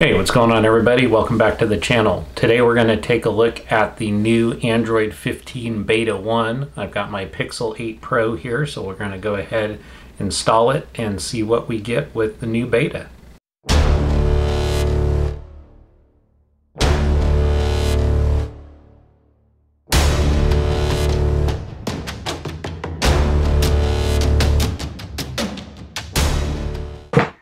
Hey, what's going on everybody? Welcome back to the channel. Today we're going to take a look at the new Android 15 Beta 1. I've got my Pixel 8 Pro here, so we're going to go ahead, install it, and see what we get with the new beta.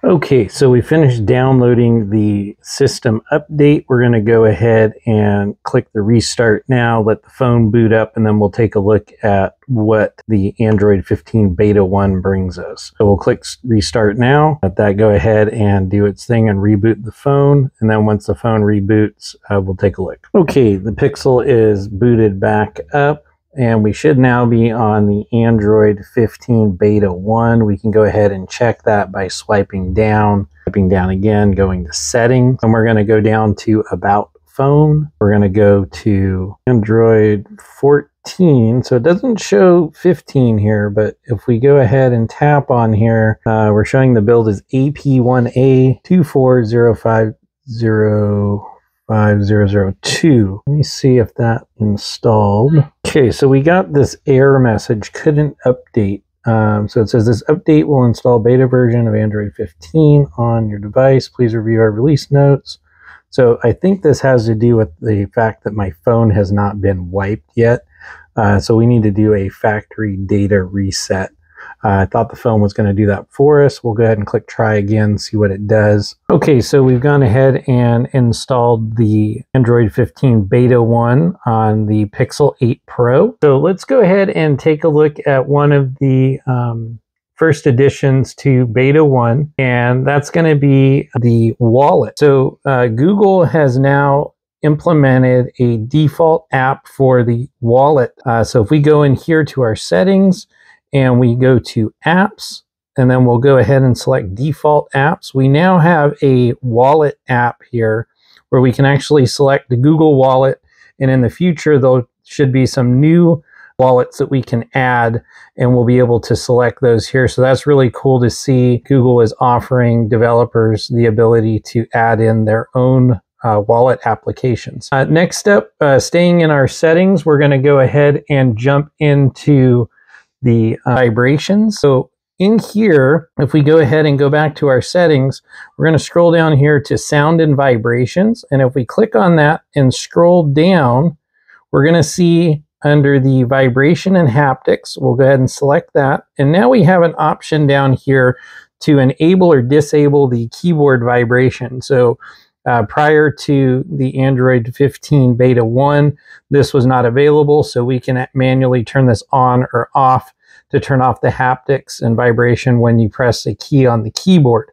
Okay, so we finished downloading the system update. We're going to go ahead and click the restart now, let the phone boot up, and then we'll take a look at what the Android 15 Beta 1 brings us. So we'll click restart now, let that go ahead and do its thing and reboot the phone. And then once the phone reboots, we'll take a look. Okay, the Pixel is booted back up. And we should now be on the Android 15 Beta 1. We can go ahead and check that by swiping down again, going to settings, and we're going to go down to about phone. We're going to go to Android 14. So it doesn't show 15 here, but if we go ahead and tap on here, we're showing the build is AP1A2405002. Let me see if that installed. Okay, so we got this error message, couldn't update. So it says this update will install beta version of Android 15 on your device. Please review our release notes. So I think this has to do with the fact that my phone has not been wiped yet. So we need to do a factory data reset. I thought the phone was going to do that for us. We'll go ahead and click try again, see what it does. Okay, so we've gone ahead and installed the Android 15 Beta 1 on the Pixel 8 Pro. So let's go ahead and take a look at one of the first additions to Beta 1, and that's going to be the wallet. So Google has now implemented a default app for the wallet. So if we go in here to our settings, and we go to apps, and then we'll go ahead and select default apps. We now have a wallet app here where we can actually select the Google Wallet, and in the future there should be some new wallets that we can add, and we'll be able to select those here. So that's really cool to see. Google is offering developers the ability to add in their own wallet applications. Next up, staying in our settings, we're going to go ahead and jump into the vibrations. So in here, if we go ahead and go back to our settings, we're going to scroll down here to sound and vibrations. And if we click on that and scroll down, we're going to see under the vibration and haptics, we'll go ahead and select that. And now we have an option down here to enable or disable the keyboard vibration. So prior to the Android 15 Beta 1, this was not available, so we can manually turn this on or off to turn off the haptics and vibration when you press a key on the keyboard.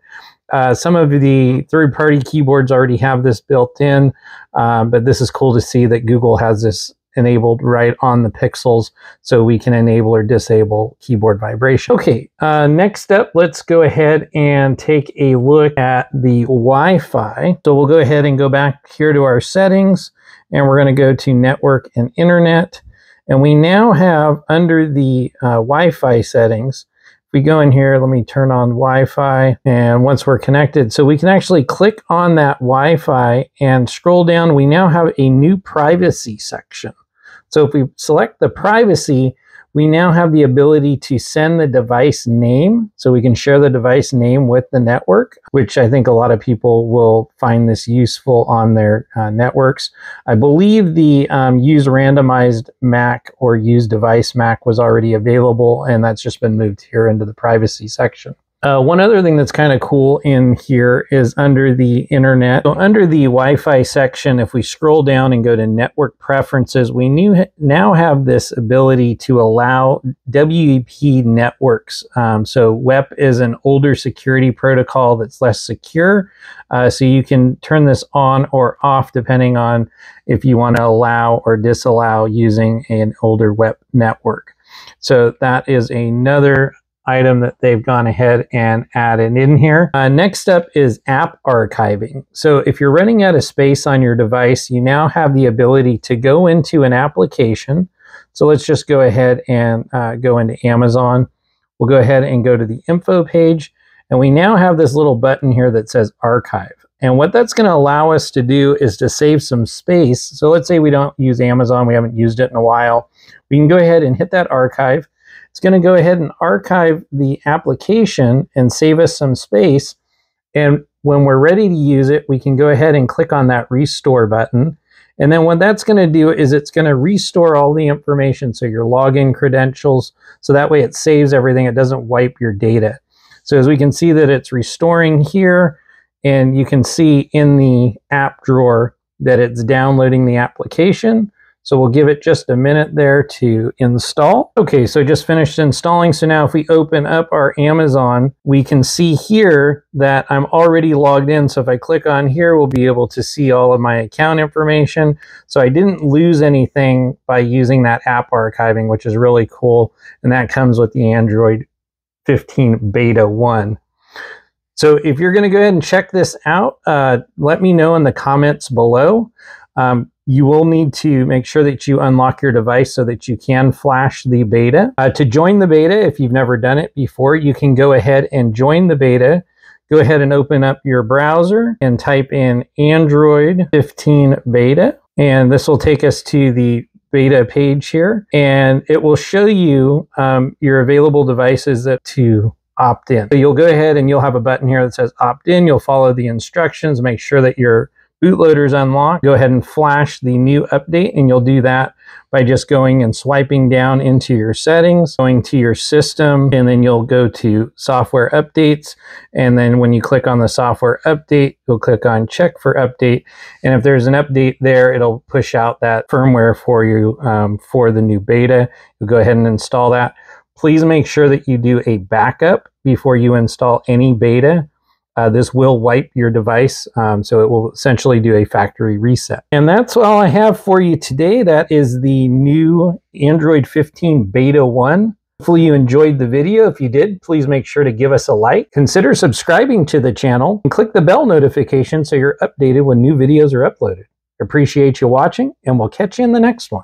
Some of the third-party keyboards already have this built in, but this is cool to see that Google has this enabled right on the Pixels, so we can enable or disable keyboard vibration. Okay, next up, let's go ahead and take a look at the Wi-Fi. So we'll go ahead and go back here to our settings, and we're going to go to network and internet. And we now have under the Wi-Fi settings, if we go in here, let me turn on Wi-Fi, and once we're connected, so we can actually click on that Wi-Fi and scroll down. We now have a new privacy section. So if we select the privacy, we now have the ability to send the device name. So we can share the device name with the network, which I think a lot of people will find this useful on their networks. I believe the use randomized MAC or use device MAC was already available, and that's just been moved here into the privacy section. One other thing that's kind of cool in here is under the internet. So under the Wi-Fi section, if we scroll down and go to network preferences, we now have this ability to allow WEP networks. So WEP is an older security protocol that's less secure. So you can turn this on or off depending on if you want to allow or disallow using an older WEP network. So that is another item that they've gone ahead and added in here. Next up is app archiving. So if you're running out of space on your device, you now have the ability to go into an application. So let's just go ahead and go into Amazon. We'll go ahead and go to the info page, and we now have this little button here that says archive. And what that's going to allow us to do is to save some space. So let's say we don't use Amazon, we haven't used it in a while. We can go ahead and hit that archive. It's going to go ahead and archive the application and save us some space. And when we're ready to use it, we can go ahead and click on that restore button. And then what that's going to do is it's going to restore all the information, so your login credentials, so that way it saves everything, it doesn't wipe your data. So as we can see that it's restoring here, and you can see in the app drawer that it's downloading the application. So we'll give it just a minute there to install. Okay, so just finished installing. So now if we open up our Amazon, we can see here that I'm already logged in. So if I click on here, we'll be able to see all of my account information. So I didn't lose anything by using that app archiving, which is really cool. And that comes with the Android 15 Beta 1. So if you're going to go ahead and check this out, let me know in the comments below. You will need to make sure that you unlock your device so that you can flash the beta. To join the beta, if you've never done it before, you can go ahead and join the beta. Go ahead and open up your browser and type in Android 15 Beta. And this will take us to the beta page here. And it will show you your available devices to opt in. So you'll go ahead and you'll have a button here that says opt in. You'll follow the instructions, make sure that your bootloader is unlocked. Go ahead and flash the new update, and you'll do that by just going and swiping down into your settings, going to your system, and then you'll go to software updates. And then when you click on the software update, you'll click on check for update. And if there's an update there, it'll push out that firmware for you for the new beta. You'll go ahead and install that. Please make sure that you do a backup before you install any beta. This will wipe your device, so it will essentially do a factory reset. And that's all I have for you today. That is the new Android 15 Beta 1. Hopefully you enjoyed the video. If you did, please make sure to give us a like. Consider subscribing to the channel and click the bell notification so you're updated when new videos are uploaded. Appreciate you watching, and we'll catch you in the next one.